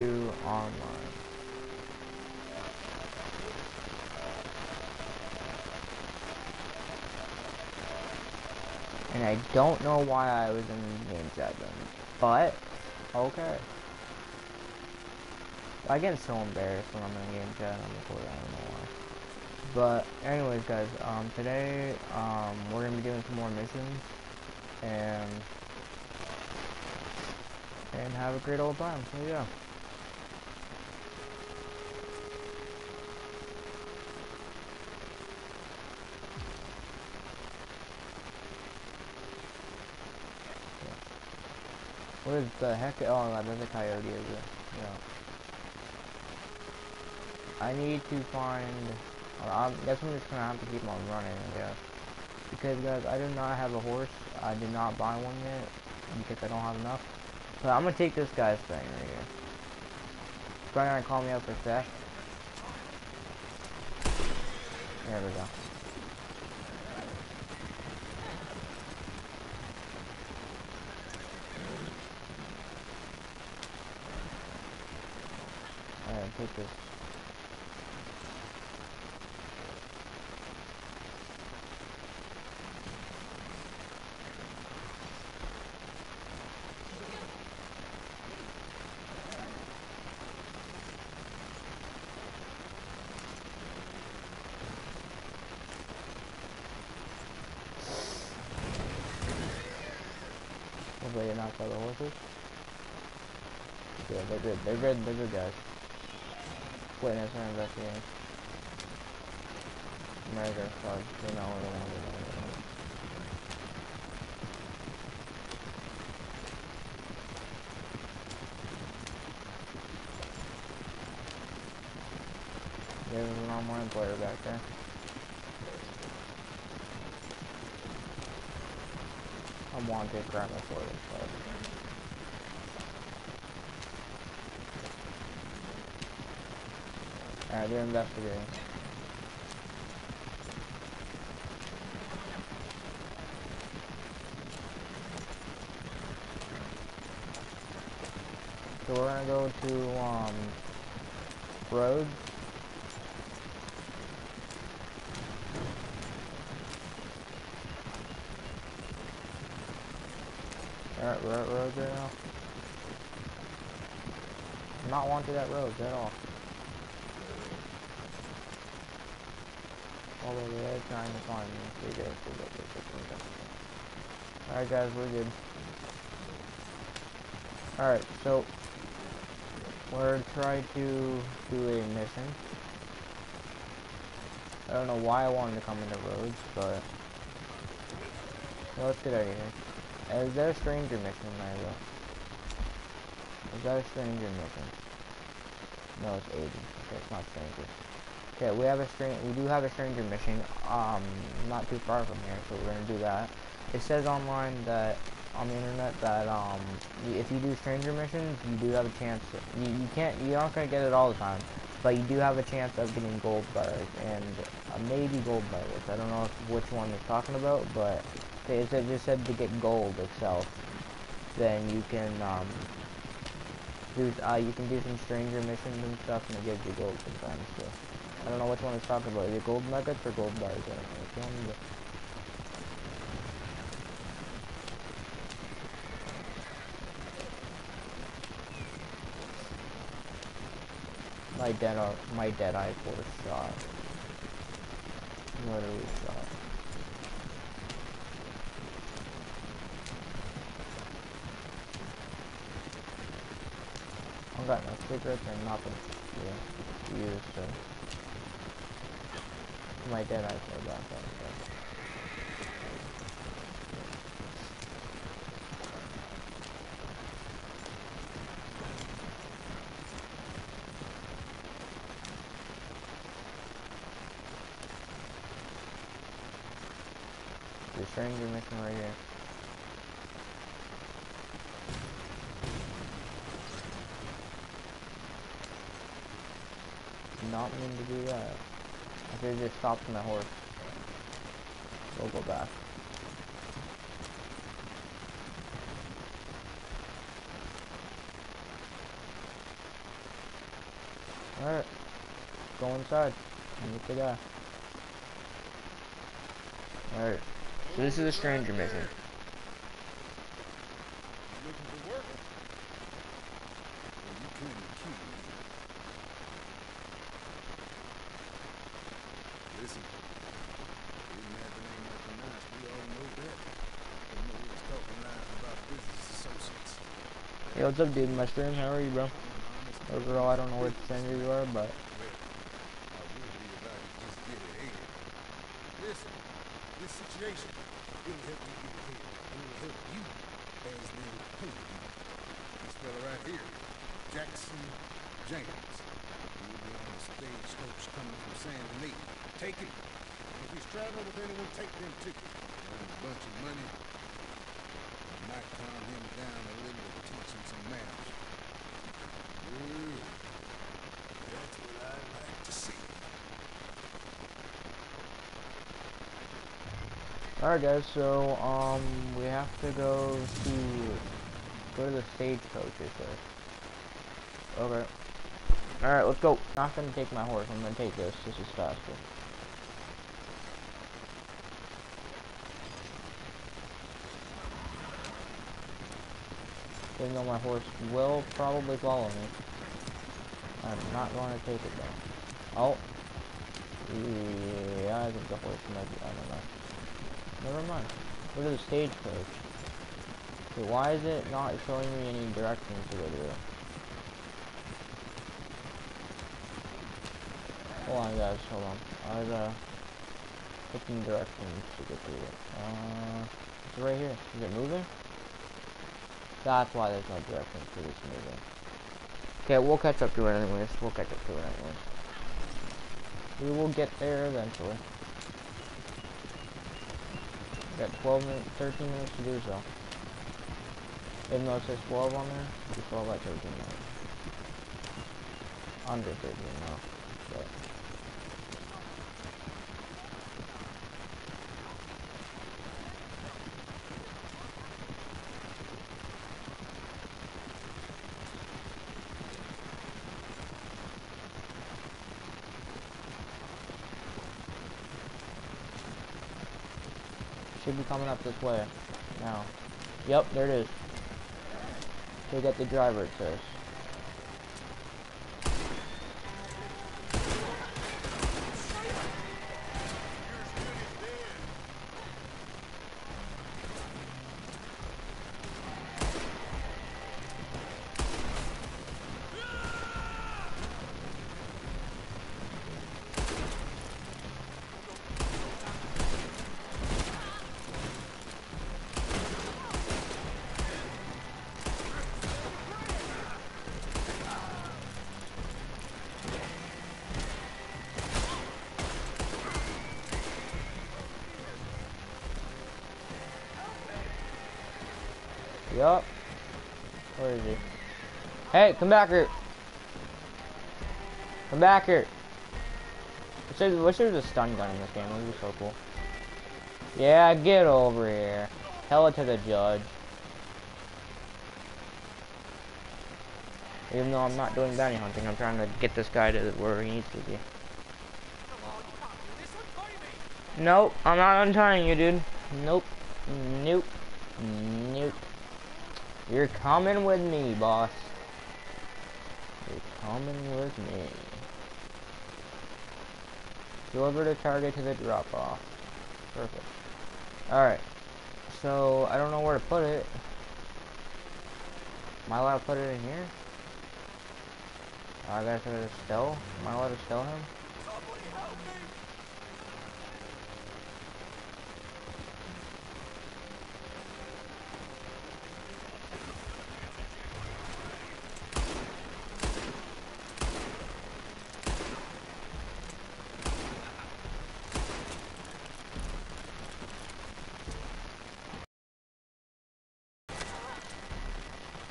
do online. And I don't know why I was in game 7, but okay. I get so embarrassed when I'm in game 7 on the court, I don't know why. But anyways guys, today we're gonna be doing some more missions and have a great old time, so yeah. What is the heck? Oh, that is a coyote, is it? Yeah. I need to find... that's when I'm just gonna have to keep on running, I guess. Because, guys, I do not have a horse. I did not buy one yet, because I don't have enough. So I'm gonna take this guy's thing right here. He's probably gonna call me up for theft. There we go. Take this. Hopefully you're not by the horses. Yeah, they're good. They're good guys. Witness or investigate. Murder, fuck. You know what I mean. There's a lot more employer back there. I want to grab my sword, but... Alright, they're investigating. So we're gonna go to, Rhodes. Alright, we're at Rhodes right now. I'm not wanted at Rhodes at all. Although they're trying to find me. We're good. Alright guys, we're good. Alright, so we're trying to do a mission. I don't know why I wanted to come into Rhodes, but let's get out of here. Is that a stranger mission, Mario? Is that a stranger mission? No, it's agent. Okay, it's not stranger. Okay, we do have a stranger mission, not too far from here, so we're gonna do that. It says online that, on the internet, that, if you do stranger missions, you do have a chance, you aren't gonna get it all the time, but you do have a chance of getting gold bars, and maybe gold bars. I don't know which one they're talking about, but it just said to get gold itself, then you can do some stranger missions and stuff, and it gives you gold sometimes, so. I don't know which one it's talking about. Is it gold nuggets or gold bars? I don't know. Which one is it? My dead eye force shot. Literally shot. I got no cigarettes or nothing. Yeah. Use so. My dead eye for about that. The stranger mission right here. Not mean to do that. I should have just stopped my horse. We'll go back. Alright. Go inside and meet the guy. Alright. So this is a stranger mission. Hey, what's up, dude? My stream, how are you, bro? Overall, I don't know what stranger you are, but situation will help you get here. It will help you as the opinion. This fella right here, Jackson James. He'll be on the stage folks coming from San Diego. Take him. If he's traveling with anyone, take them tickets. Earn a bunch of money. You might calm him down a little bit, teach him some math. That's what I like to see. Alright guys, so, we have to go to the stagecoaches first. Okay. Alright, let's go. I'm not gonna take my horse, I'm gonna take this. This is faster. Even though my horse will probably follow me. I'm not gonna take it though. Oh. Yeah, I think the horse might be, I don't know. Never mind. Go to the stagecoach. So why is it not showing me any directions to go to? Hold on, guys. Hold on. I was looking directions to get through it. It's right here. Is it moving? That's why there's no directions to this moving. Okay, we'll catch up to it anyways. We will get there eventually. Got 12 minutes, 13 minutes to do so. Even though it says 12 on there, it's 12 by 13 minutes. Under 13 now. But. Should be coming up this way now. Yep, there it is. Take out the driver, it says. Yup. Where is he? Hey, come back here. Come back here. I wish there was a stun gun in this game. It would be so cool. Yeah, get over here. Tell it to the judge. Even though I'm not doing bounty hunting, I'm trying to get this guy to where he needs to be. Nope, I'm not untying you, dude. Nope. Nope. Nope. You're coming with me, boss. You're coming with me. Deliver the target to the drop-off. Perfect. Alright. So, I don't know where to put it. Am I allowed to put it in here? I gotta put it to steal. Am I allowed to steal him? Somebody help me.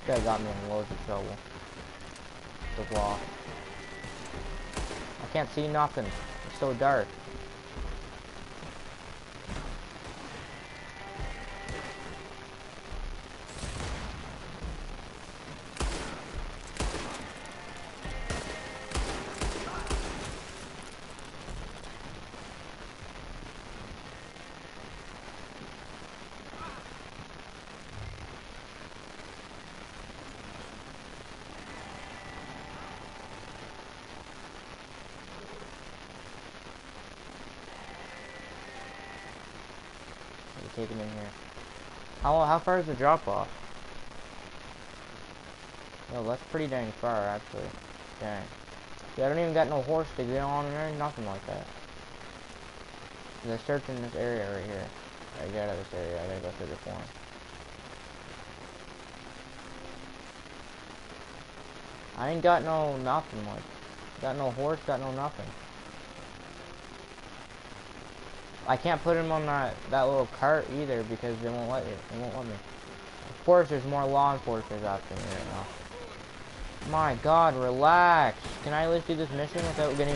That guy got me in loads of trouble. The wall. I can't see nothing. It's so dark. taken in here. How far is the drop off? Yo, that's pretty dang far, actually. Dang. Yeah, I don't even got no horse to get on there, nothing like that. They're searching this area right here. I get out of this area, I gotta go through the farm. I ain't got no nothing, like. Got no horse, got no nothing. I can't put him on that little cart either because they won't let you. They won't let me. Of course, there's more law enforcers out there right now. My God, relax. Can I at least do this mission without getting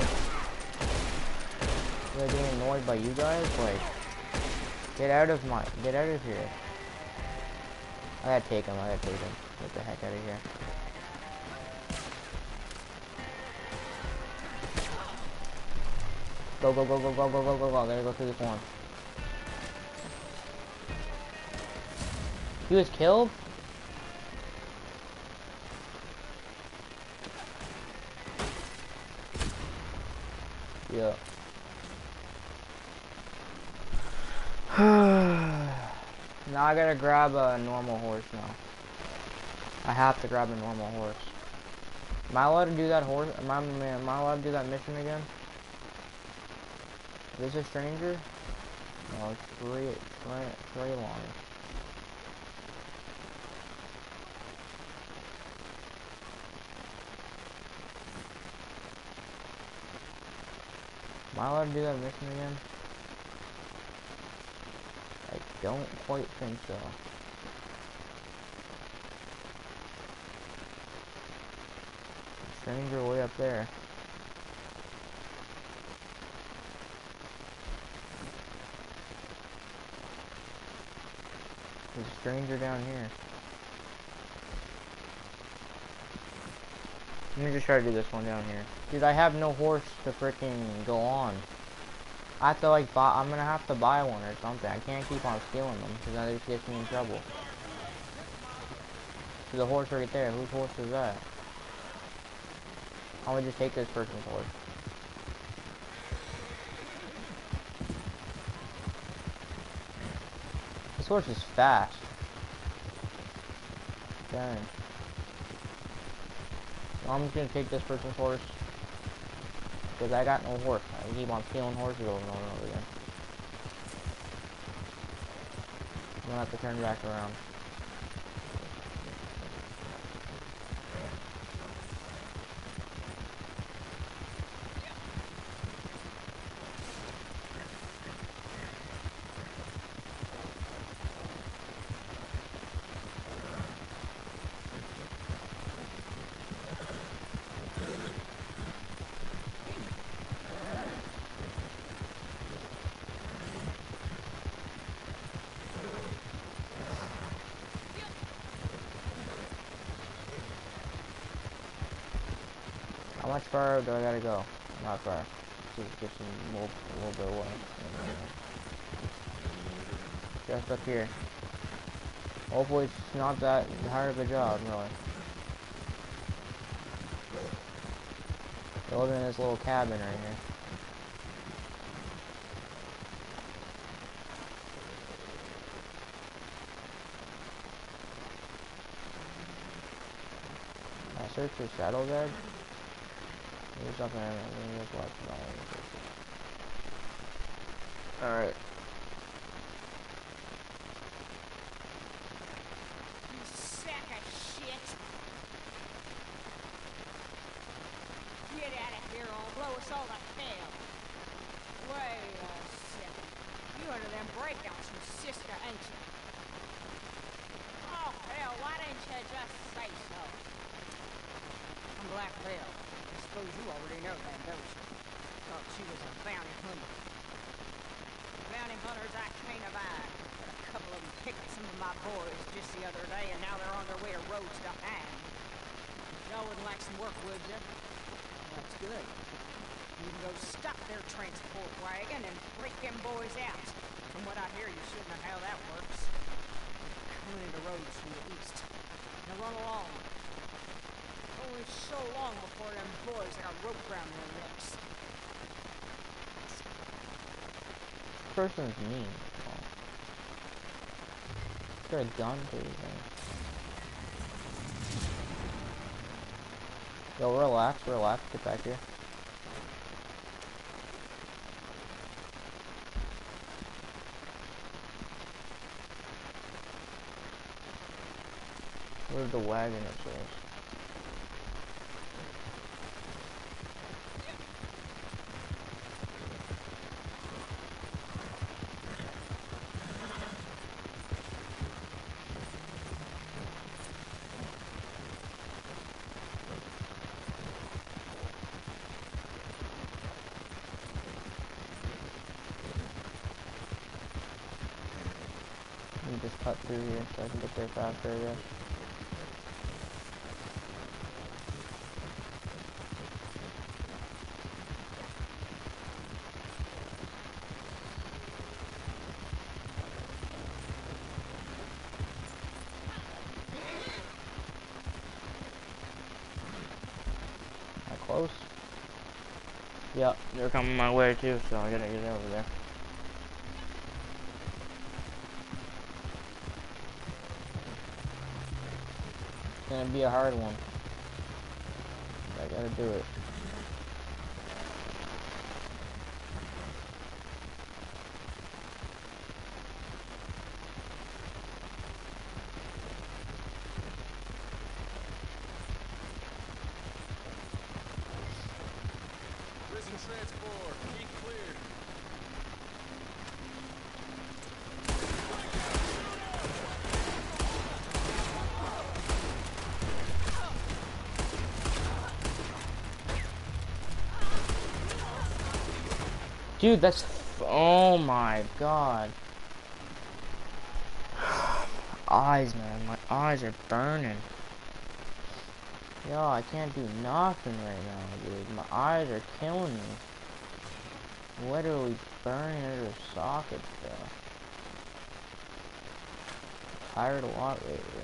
annoyed by you guys? Like, get out of here. I gotta take him. Get the heck out of here. Go, go, go, go, go, go, go, go, go. I gotta go through this one. He was killed? Yeah. Now I gotta grab a normal horse now. I have to grab a normal horse. Am I allowed to do that horse? Am I allowed to do that mission again? Is this a stranger? No, it's Trey Long. Am I allowed to do that mission again? I don't quite think so. Stranger way up there. There's a stranger down here. Let me just try to do this one down here. Dude, I have no horse to freaking go on. I have to like buy, I'm gonna have to buy one or something. I can't keep on stealing them because that just gets me in trouble. There's a horse right there. Whose horse is that? I'm gonna just take this person's horse. This horse is fast. Dang. So I'm just gonna take this person's horse. Because I got no horse. I keep on stealing horses over and over again. I'm gonna have to turn back around. How much further do I gotta go? Not far. Just a little bit away. Just up here. Hopefully it's not that hard of a job, really. They're living in this little cabin right here. I searched your saddlebag. There's nothing in it. There's lots of all. Alright. You sack of shit. Get out of here or blow us all to hell. Wait a second. You under them breakdowns, you sister, ain't you? Oh, hell, why didn't you just say so? I'm Black Bill. I suppose you already know that, don't you? Thought she was a bounty hunter. Bounty hunters I can't abide. But a couple of them picked up some of my boys just the other day, and now they're on their way to Rhodes to hang. Y'all wouldn't like some work, would you? That's good. You can go stop their transport wagon and break them boys out. From what I hear, you should know how that works. Coming into Rhodes from the east. Now run along. Only so long before them boys got rope around their necks. This person's mean. there a gun, please? Yo, relax, relax. Get back here. Where's the wagon upstairs? Just cut through here so I can get there faster, I guess. That close? Yep, they're coming my way too, so I gotta get over there. It's gonna be a hard one. I gotta do it. Prison transport, keep clear. Dude, that's, oh my god. Eyes, man, my eyes are burning. Yo, I can't do nothing right now, dude. My eyes are killing me. Literally burning out of sockets, bro. Tired a lot lately.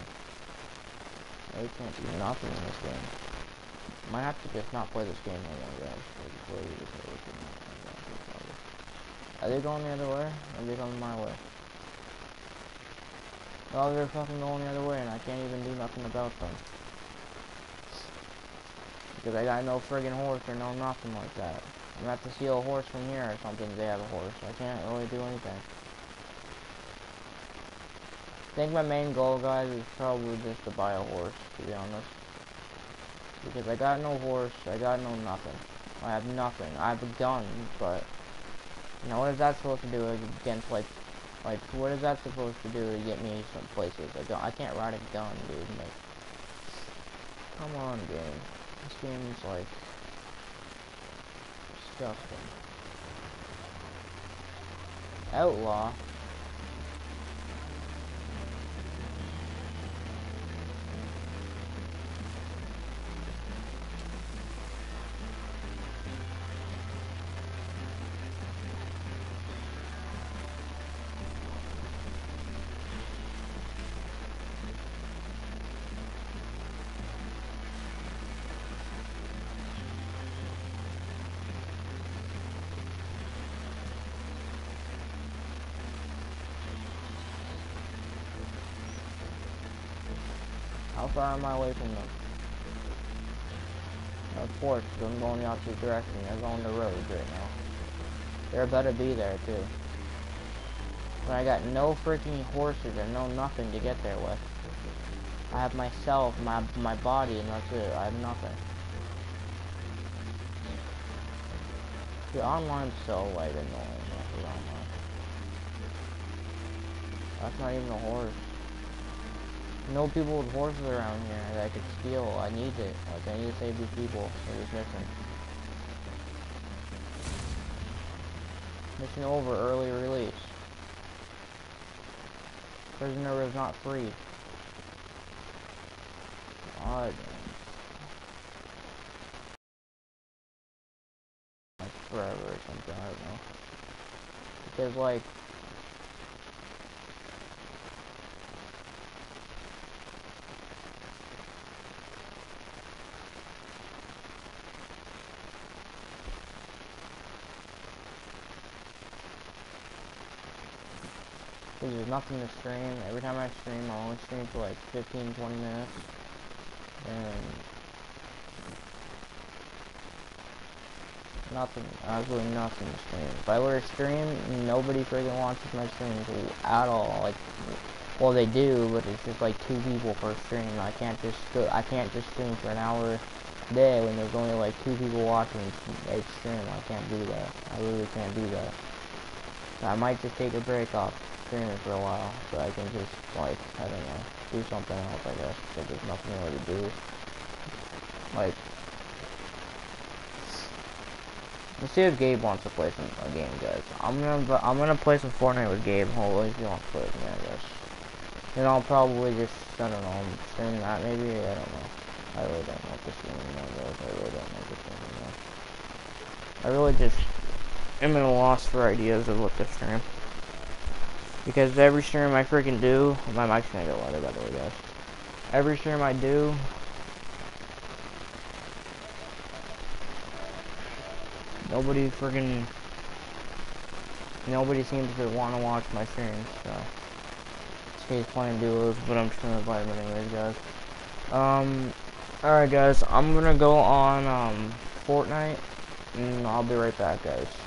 I can't do nothing in this game. Might have to just not play this game anymore, guys. Are they going the other way? Or are they going my way? Oh, they're fucking going the other way and I can't even do nothing about them. Because I got no friggin' horse or no nothing like that. I'm gonna have to steal a horse from here or something. They have a horse. I can't really do anything. I think my main goal, guys, is probably just to buy a horse, to be honest. Because I got no horse. I got no nothing. I have nothing. I have a gun, but... Now what is that supposed to do against, like what is that supposed to do to get me some places? Like, I can't ride a gun, dude. Like, come on, game. This game is like disgusting. Outlaw. How far am I away from them? Of course, I'm going the opposite direction. They're going to Rhodes right now. They're about to be there, too. But I got no freaking horses and no nothing to get there with. I have myself, my body, and that's it. I have nothing. Dude, online's so, like, annoying. That's not even a horse. No people with horses around here that I could steal. I need it. Like, I need to save these people. They're just missing. Mission over. Early release. Prisoner is not free. God. Like, forever or something. I don't know. Because, like... because there's nothing to stream. Every time I stream, I only stream for like 15, 20 minutes. And nothing, absolutely nothing to stream. If I were to stream, nobody freaking watches my streams at all. Like, well, they do, but it's just like 2 people per stream. I can't just stream for an hour a day when there's only like 2 people watching each stream. I can't do that. I really can't do that. I might just take a break off streaming for a while, so I can just, like, I don't know, do something else, I guess, because there's nothing really to do. Like, let's see if Gabe wants to play some a game, guys. I'm gonna play some Fortnite with Gabe. Hopefully he wants to play with me, I guess. Then I'll probably just, I don't know, stream that maybe. I don't know. I really don't like this game anymore, guys. I really don't like this game anymore. I really just am at a loss for ideas of what to stream, because every stream I freaking do, my mic's gonna get louder, by the way, guys. Every stream I do, nobody seems to want to watch my streams, so he's playing duos, but I'm just gonna play them anyways, guys. Alright guys, I'm gonna go on Fortnite, and I'll be right back, guys.